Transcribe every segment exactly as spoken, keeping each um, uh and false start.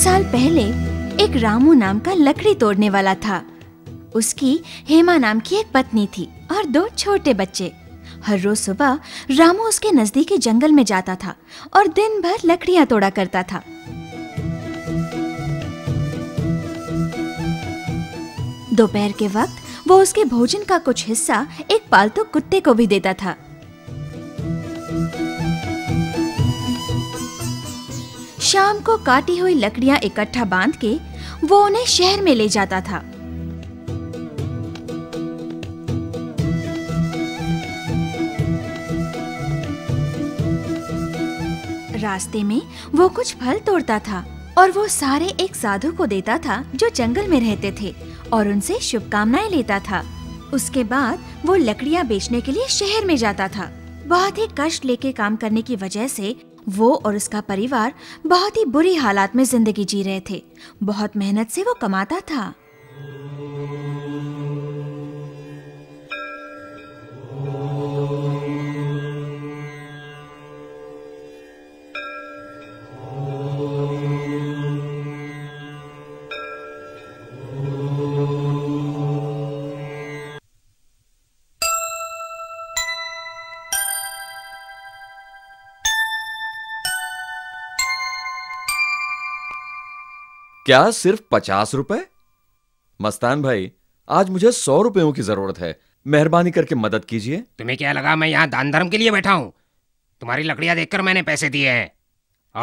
साल पहले एक रामू नाम का लकड़ी तोड़ने वाला था। उसकी हेमा नाम की एक पत्नी थी और दो छोटे बच्चे। हर रोज सुबह रामू उसके नजदीकी जंगल में जाता था और दिन भर लकड़ियां तोड़ा करता था। दोपहर के वक्त वो उसके भोजन का कुछ हिस्सा एक पालतू कुत्ते को भी देता था। शाम को काटी हुई लकड़ियां इकट्ठा बांध के वो उन्हें शहर में ले जाता था। रास्ते में वो कुछ फल तोड़ता था और वो सारे एक साधु को देता था जो जंगल में रहते थे और उनसे शुभकामनाएं लेता था। उसके बाद वो लकड़ियां बेचने के लिए शहर में जाता था। बहुत ही कष्ट लेके काम करने की वजह से वो और उसका परिवार बहुत ही बुरी हालात में जिंदगी जी रहे थे। बहुत मेहनत से वो कमाता था। क्या सिर्फ पचास रुपए? मस्तान भाई, आज मुझे सौ रुपयों की जरूरत है, मेहरबानी करके मदद कीजिए। तुम्हें क्या लगा मैं यहाँ दान धर्म के लिए बैठा हूँ? तुम्हारी लकड़ियाँ देखकर मैंने पैसे दिए हैं।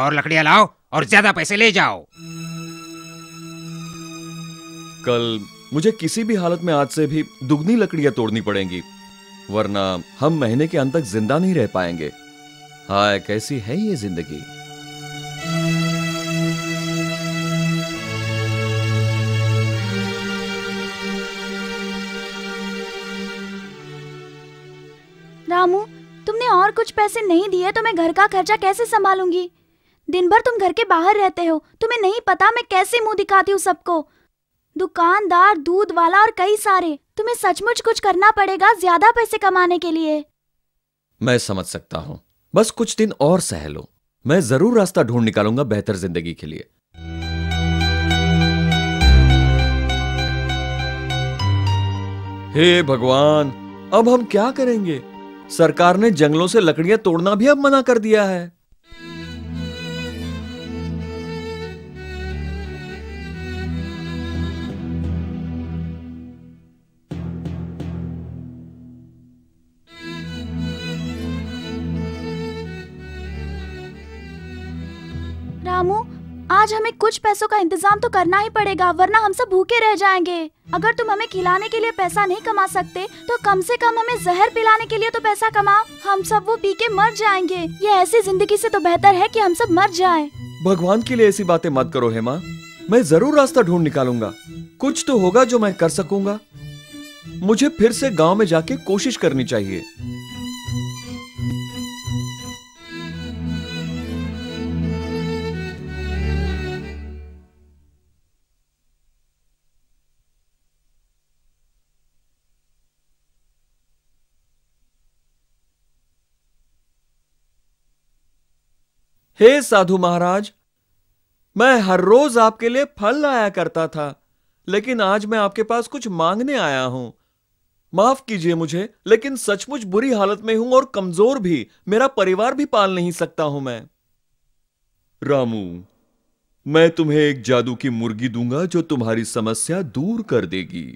और लकड़ियाँ लाओ और ज्यादा पैसे ले जाओ। कल मुझे किसी भी हालत में आज से भी दुगनी लकड़ियाँ तोड़नी पड़ेंगी, वरना हम महीने के अंत तक जिंदा नहीं रह पाएंगे। हाय, कैसी है ये जिंदगी। रामू, तुमने और कुछ पैसे नहीं दिए तो मैं घर का खर्चा कैसे संभालूंगी? दिन भर तुम घर के बाहर रहते हो, तुम्हें नहीं पता मैं कैसे मुंह दिखाती हूँ सबको। दुकानदार, दूध वाला और कई सारे। तुम्हें सचमुच कुछ करना पड़ेगा ज्यादा पैसे कमाने के लिए। मैं समझ सकता हूँ, बस कुछ दिन और सह लो। मैं जरूर रास्ता ढूंढ निकालूंगा बेहतर जिंदगी के लिए। हे भगवान, अब हम क्या करेंगे? सरकार ने जंगलों से लकड़ियां तोड़ना भी अब मना कर दिया है। रामू, आज हमें कुछ पैसों का इंतजाम तो करना ही पड़ेगा, वरना हम सब भूखे रह जाएंगे। अगर तुम हमें खिलाने के लिए पैसा नहीं कमा सकते तो कम से कम हमें जहर पिलाने के लिए तो पैसा कमाओ। हम सब वो पी के मर जाएंगे। ये ऐसी जिंदगी से तो बेहतर है कि हम सब मर जाएं। भगवान के लिए ऐसी बातें मत करो हेमा, मैं जरूर रास्ता ढूंढ निकालूंगा। कुछ तो होगा जो मैं कर सकूंगा। मुझे फिर से गाँव में जाके कोशिश करनी चाहिए। हे साधु महाराज, मैं हर रोज आपके लिए फल लाया करता था, लेकिन आज मैं आपके पास कुछ मांगने आया हूं। माफ कीजिए मुझे, लेकिन सचमुच बुरी हालत में हूं और कमजोर भी। मेरा परिवार भी पाल नहीं सकता हूं मैं। रामू, मैं तुम्हें एक जादू की मुर्गी दूंगा जो तुम्हारी समस्या दूर कर देगी,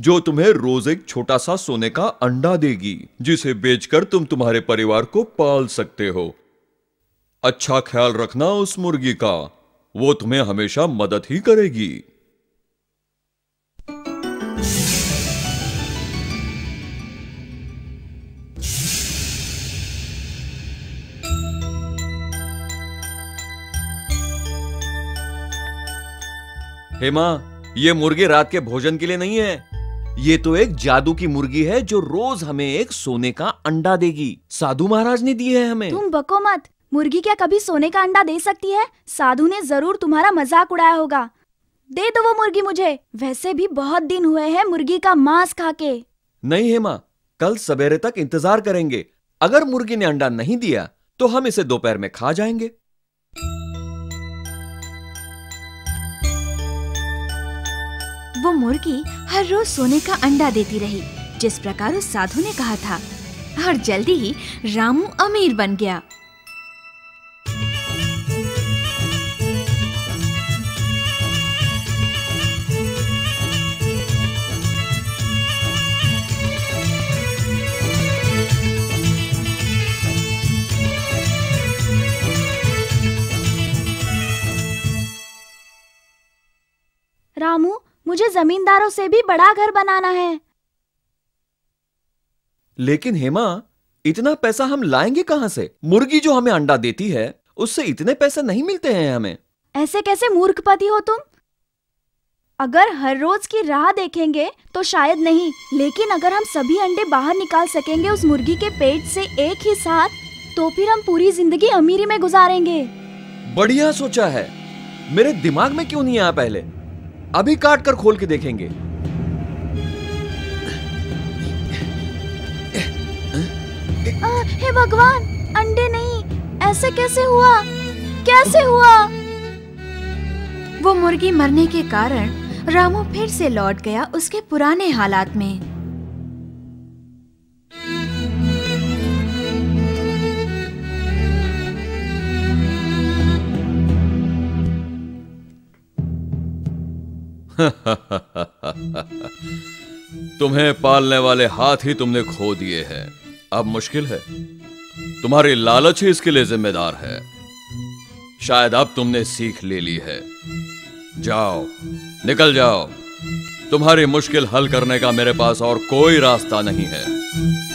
जो तुम्हें रोज एक छोटा सा सोने का अंडा देगी, जिसे बेचकर तुम तुम्हारे परिवार को पाल सकते हो। अच्छा ख्याल रखना उस मुर्गी का, वो तुम्हें हमेशा मदद ही करेगी। हेमा, ये मुर्गी रात के भोजन के लिए नहीं है। ये तो एक जादू की मुर्गी है जो रोज हमें एक सोने का अंडा देगी। साधु महाराज ने दी है हमें। तुम बको मत। मुर्गी क्या कभी सोने का अंडा दे सकती है? साधु ने जरूर तुम्हारा मजाक उड़ाया होगा। दे दो वो मुर्गी मुझे, वैसे भी बहुत दिन हुए हैं मुर्गी का मांस खाके। नहीं हेमा, कल सवेरे तक इंतजार करेंगे। अगर मुर्गी ने अंडा नहीं दिया तो हम इसे दोपहर में खा जाएंगे। वो मुर्गी हर रोज सोने का अंडा देती रही, जिस प्रकार उस साधु ने कहा था, और जल्दी ही रामू अमीर बन गया। रामू, मुझे जमींदारों से भी बड़ा घर बनाना है। लेकिन हेमा, इतना पैसा हम लाएंगे कहां से? मुर्गी जो हमें अंडा देती है, उससे इतने पैसे नहीं मिलते हैं हमें। ऐसे कैसे मूर्खपति हो तुम? अगर हर रोज की राह देखेंगे तो शायद नहीं, लेकिन अगर हम सभी अंडे बाहर निकाल सकेंगे उस मुर्गी के पेट से एक ही साथ, तो फिर हम पूरी जिंदगी अमीरी में गुजारेंगे। बढ़िया सोचा है, मेरे दिमाग में क्यों नहीं आया पहले? अभी काट कर खोल के देखेंगे। आ, हे भगवान, अंडे नहीं, ऐसे कैसे हुआ? कैसे हुआ? वो मुर्गी मरने के कारण रामू फिर से लौट गया उसके पुराने हालात में। तुम्हें पालने वाले हाथ ही तुमने खो दिए हैं। अब मुश्किल है, तुम्हारी लालच ही इसके लिए जिम्मेदार है। शायद अब तुमने सीख ले ली है। जाओ, निकल जाओ। तुम्हारी मुश्किल हल करने का मेरे पास और कोई रास्ता नहीं है।